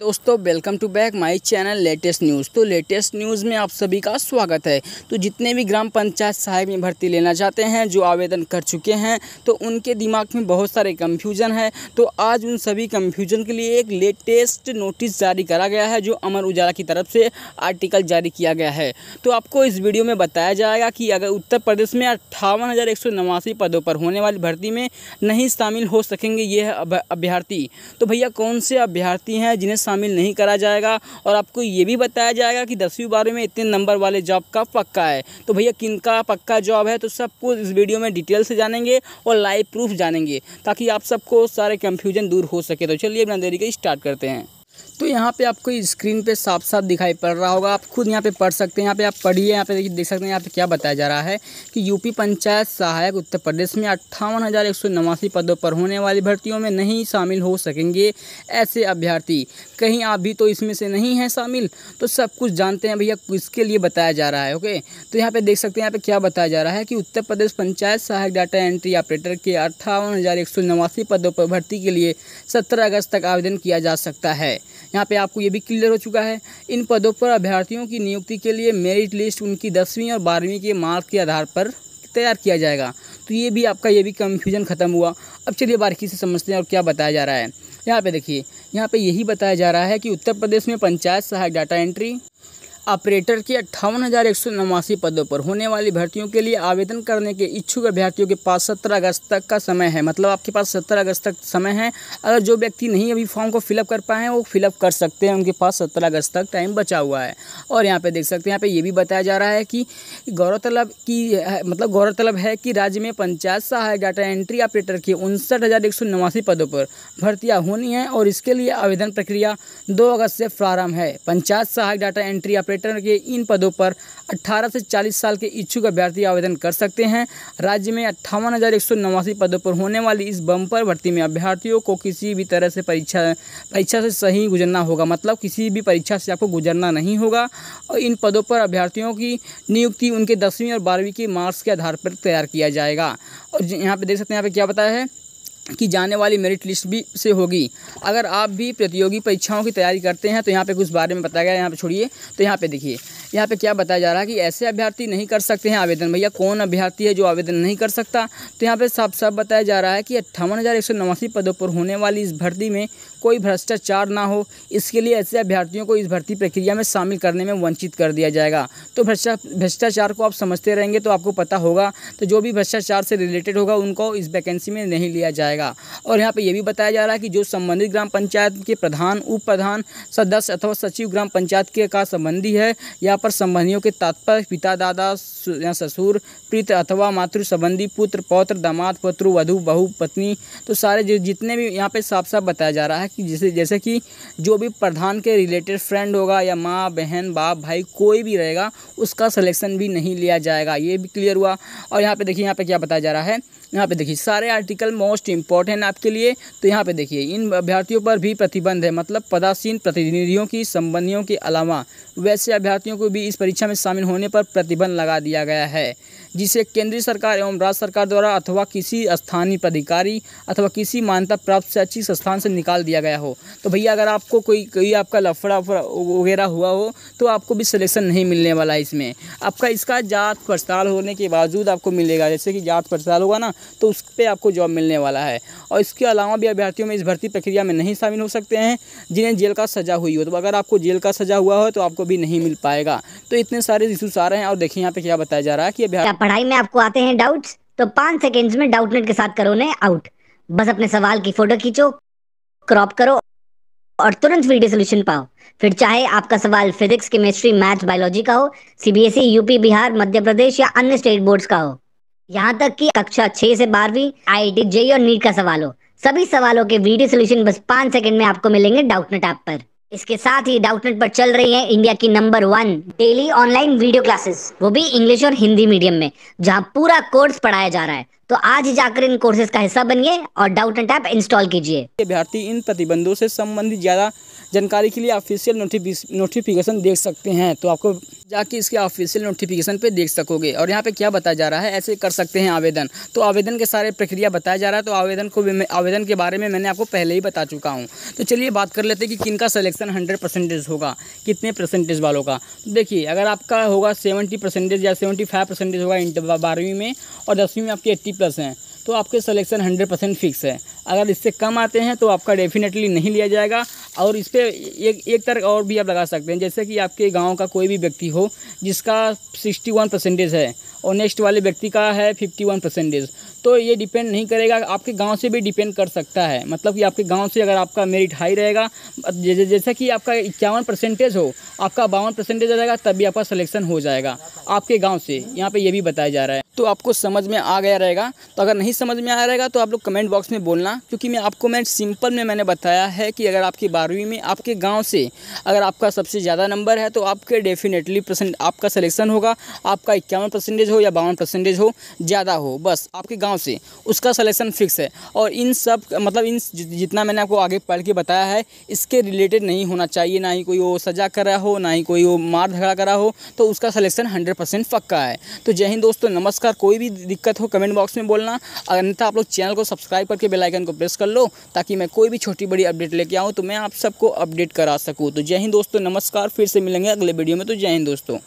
दोस्तों welcome to back my channel latest news. तो latest news में आप सभी का स्वागत है। तो जितने भी ग्राम पंचायत सहायक में भर्ती लेना चाहते हैं, जो आवेदन कर चुके हैं, तो उनके दिमाग में बहुत सारे कन्फ्यूजन है। तो आज उन सभी कन्फ्यूजन के लिए एक लेटेस्ट नोटिस जारी करा गया है, जो अमर उजाला की तरफ से आर्टिकल जारी किया गया है। तो आपको इस वीडियो में बताया जाएगा कि अगर उत्तर प्रदेश में 58,189 पदों पर होने वाली भर्ती में नहीं शामिल हो सकेंगे ये अभ्यर्थी, तो भैया कौन से अभ्यर्थी हैं जिन्हें शामिल नहीं करा जाएगा। और आपको ये भी बताया जाएगा कि 10वीं 12वीं में इतने नंबर वाले जॉब का पक्का है, तो भैया किनका पक्का जॉब है। तो सब कुछ इस वीडियो में डिटेल से जानेंगे और लाइव प्रूफ जानेंगे, ताकि आप सबको सारे कंफ्यूजन दूर हो सके। तो चलिए बिना देरी के स्टार्ट करते हैं। तो यहाँ पे आपको स्क्रीन पे साफ साफ दिखाई पड़ रहा होगा, आप खुद यहाँ पे पढ़ सकते हैं। यहाँ पे आप पढ़िए, यहाँ पे देख सकते हैं। यहाँ पे क्या बताया जा रहा है कि यूपी पंचायत सहायक उत्तर प्रदेश में 58,189 पदों पर होने वाली भर्तियों में नहीं शामिल हो सकेंगे ऐसे अभ्यर्थी। कहीं आप भी तो इसमें से नहीं हैं शामिल। तो सब कुछ जानते हैं भैया, इसके लिए बताया जा रहा है। ओके, तो यहाँ पर देख सकते हैं, यहाँ पर क्या बताया जा रहा है कि उत्तर प्रदेश पंचायत सहायक डाटा एंट्री ऑपरेटर के 58,189 पदों पर भर्ती के लिए 17 अगस्त तक आवेदन किया जा सकता है। यहाँ पे आपको ये भी क्लियर हो चुका है। इन पदों पर अभ्यर्थियों की नियुक्ति के लिए मेरिट लिस्ट उनकी 10वीं और 12वीं के मार्क के आधार पर तैयार किया जाएगा। तो ये भी आपका कंफ्यूजन ख़त्म हुआ। अब चलिए बारीकी से समझते हैं और क्या बताया जा रहा है। यहाँ पे देखिए, यहाँ पे यही बताया जा रहा है कि उत्तर प्रदेश में पंचायत सहायक डाटा एंट्री ऑपरेटर के 58,189 पदों पर होने वाली भर्तियों के लिए आवेदन करने के इच्छुक अभ्यर्थियों के पास 17 अगस्त तक का समय है। मतलब आपके पास 17 अगस्त तक समय है। अगर जो व्यक्ति नहीं अभी फॉर्म को फिलअप कर पाए हैं, वो फिलअप कर सकते हैं। उनके पास 17 अगस्त तक टाइम बचा हुआ है। और यहाँ पे देख सकते हैं, यहाँ पे ये भी बताया जा रहा है कि गौरतलब है कि राज्य में पंचायत सहायक डाटा एंट्री ऑपरेटर के 59,189 पदों पर भर्तियाँ होनी है, और इसके लिए आवेदन प्रक्रिया 2 अगस्त से प्रारंभ है। पंचायत सहायक डाटा एंट्री के इन पदों पर 18 से 40 साल के इच्छुक अभ्यर्थी आवेदन कर सकते हैं। राज्य में 58,189 पदों पर होने वाली इस बम्पर भर्ती में अभ्यर्थियों को किसी भी तरह से परीक्षा से सही गुजरना होगा। मतलब किसी भी परीक्षा से आपको गुजरना नहीं होगा। और इन पदों पर अभ्यर्थियों की नियुक्ति उनके 10वीं और 12वीं के मार्क्स के आधार पर तैयार किया जाएगा। और यहाँ पर देख सकते हैं, यहाँ पर क्या बताया है कि जाने वाली मेरिट लिस्ट भी से होगी। अगर आप भी प्रतियोगी परीक्षाओं की तैयारी करते हैं, तो यहाँ पे कुछ बारे में बताया गया है। यहाँ पे छोड़िए, तो यहाँ पे देखिए, यहाँ पे क्या बताया जा रहा है कि ऐसे अभ्यर्थी नहीं कर सकते हैं आवेदन। भैया कौन अभ्यर्थी है जो आवेदन नहीं कर सकता? तो यहाँ पे साफ साफ बताया जा रहा है कि 58,189 पदों पर होने वाली इस भर्ती में कोई भ्रष्टाचार ना हो, इसके लिए ऐसे अभ्यर्थियों को इस भर्ती प्रक्रिया में शामिल करने में वंचित कर दिया जाएगा। तो भ्रष्टाचार को आप समझते रहेंगे तो आपको पता होगा। तो जो भी भ्रष्टाचार से रिलेटेड होगा उनको इस वैकेंसी में नहीं लिया जाएगा। और यहाँ पे ये भी बताया जा रहा है कि जो संबंधित ग्राम पंचायत के प्रधान, उप प्रधान, सदस्य अथवा सचिव ग्राम पंचायत के का संबंधी है, यहाँ पर संबंधियों के तात्पर्य पिता, दादा या ससुर, प्रीत अथवा मातृ संबंधी, पुत्र, पौत्र, दामाद, पत्रु, वधु, बहु, पत्नी। तो सारे जितने भी यहाँ पे साफ साफ बताया जा रहा है कि जैसे कि जो भी प्रधान के रिलेटेड फ्रेंड होगा या माँ, बहन, बाप, भाई कोई भी रहेगा, उसका सिलेक्शन भी नहीं लिया जाएगा। ये भी क्लियर हुआ। और यहाँ पे देखिए, यहाँ पे क्या बताया जा रहा है, यहाँ पे देखिए सारे आर्टिकल मोस्ट इम्पॉर्टेंट आपके लिए। तो यहाँ पे देखिए, इन अभ्यर्थियों पर भी प्रतिबंध है। मतलब पदासीन प्रतिनिधियों की संबंधियों के अलावा वैसे अभ्यर्थियों को भी इस परीक्षा में शामिल होने पर प्रतिबंध लगा दिया गया है, जिसे केंद्रीय सरकार एवं राज्य सरकार द्वारा अथवा किसी स्थानीय पदाधिकारी अथवा किसी मान्यता प्राप्त शैक्षिक संस्थान से निकाल दिया गया हो। तो भैया अगर आपको कोई आपका लफड़ा वगैरह हुआ हो, तो आपको भी सिलेक्शन नहीं मिलने वाला है। इसमें आपका इसका जांच पड़ताल होने के बावजूद आपको मिलेगा। जैसे कि जांच पड़ताल होगा ना, तो उस पर आपको जॉब मिलने वाला है। और इसके अलावा भी अभ्यर्थियों में इस भर्ती प्रक्रिया में नहीं शामिल हो सकते हैं जिन्हें जेल का सज़ा हुई हो। तो अगर आपको जेल का सज़ा हुआ हो तो आपको भी नहीं मिल पाएगा। तो इतने सारे इश्यूज आ रहे हैं। और देखिए यहाँ पे क्या बताया जा रहा है कि पढ़ाई में आपको आते हैं डाउट्स, तो 5 सेकंड्स में डाउटनेट के साथ करो ने आउट। बस अपने सवाल की फोटो खींचो, क्रॉप करो और तुरंत वीडियो सोल्यूशन पाओ। फिर चाहे आपका सवाल फिजिक्स, केमिस्ट्री, मैथ, बायोलॉजी का हो, सीबीएसई, यूपी, बिहार, मध्य प्रदेश या अन्य स्टेट बोर्ड्स का हो, यहाँ तक कि कक्षा 6 से 12वीं, IIT, JEE और नीट का सवाल हो, सभी सवालों के वीडियो सोल्यूशन बस 5 सेकंड में आपको मिलेंगे डाउटनेट ऐप पर। इसके साथ ही डाउटनेट पर चल रही है इंडिया की number 1 daily online video classes, वो भी इंग्लिश और हिंदी मीडियम में, जहाँ पूरा कोर्स पढ़ाया जा रहा है। तो आज ही जाकर इन कोर्सेज का हिस्सा बनिए और डाउटनेट ऐप इंस्टॉल कीजिए। अभ्यर्थी इन प्रतिबंधों से संबंधित ज्यादा जानकारी के लिए ऑफिशियल नोटिफिकेशन देख सकते हैं। तो आपको जाके इसके ऑफिशियल नोटिफिकेशन पे देख सकोगे। और यहाँ पे क्या बताया जा रहा है, ऐसे कर सकते हैं आवेदन, तो आवेदन के सारे प्रक्रिया बताया जा रहा है। तो आवेदन के बारे में मैंने आपको पहले ही बता चुका हूँ। तो चलिए बात कर लेते हैं कि किनका सिलेक्शन 100% होगा, कितने परसेंटेज वालों का। तो देखिए, अगर आपका होगा 70% या 75% होगा 12वीं में, और 10वीं में आपके 80+ हैं, तो आपके सिलेक्शन 100% फिक्स है। अगर इससे कम आते हैं तो आपका डेफिनेटली नहीं लिया जाएगा। और इस पर एक तर्क और भी आप लगा सकते हैं, जैसे कि आपके गांव का कोई भी व्यक्ति हो जिसका 61% है और नेक्स्ट वाले व्यक्ति का है 51%, तो ये डिपेंड नहीं करेगा, आपके गांव से भी डिपेंड कर सकता है। मतलब कि आपके गांव से अगर आपका मेरिट हाई रहेगा, जैसा कि आपका 51% हो, आपका 52% आ जाएगा, तब भी आपका सिलेक्शन हो जाएगा आपके गाँव से। यहाँ पर यह भी बताया जा रहा है। तो आपको समझ में आ गया रहेगा। तो अगर नहीं समझ में आया रहेगा तो आप लोग कमेंट बॉक्स में बोलना, क्योंकि मैं सिंपल में मैंने बताया है कि अगर आपकी 12वीं में आपके गांव से अगर आपका सबसे ज़्यादा नंबर है तो आपके डेफिनेटली आपका सिलेक्शन होगा। आपका 51% हो या 52% हो, ज़्यादा हो, बस आपके गाँव से उसका सिलेक्शन फिक्स है। और इन सब मतलब इन जितना मैंने आपको आगे पढ़ के बताया है, इसके रिलेटेड नहीं होना चाहिए, ना ही कोई वो सजा कर रहा हो, ना ही कोई वो मार झगड़ा कर रहा हो, तो उसका सिलेक्शन 100% पक्का है। तो जय हिंद दोस्तों, नमस्कार। कोई भी दिक्कत हो कमेंट बॉक्स में बोलना, अन्यथा आप लोग चैनल को सब्सक्राइब करके बेल आइकन को प्रेस कर लो, ताकि मैं कोई भी छोटी बड़ी अपडेट लेके आऊँ तो मैं आप सबको अपडेट करा सकूँ। तो जय हिंद दोस्तों, नमस्कार। फिर से मिलेंगे अगले वीडियो में। तो जय हिंद दोस्तों।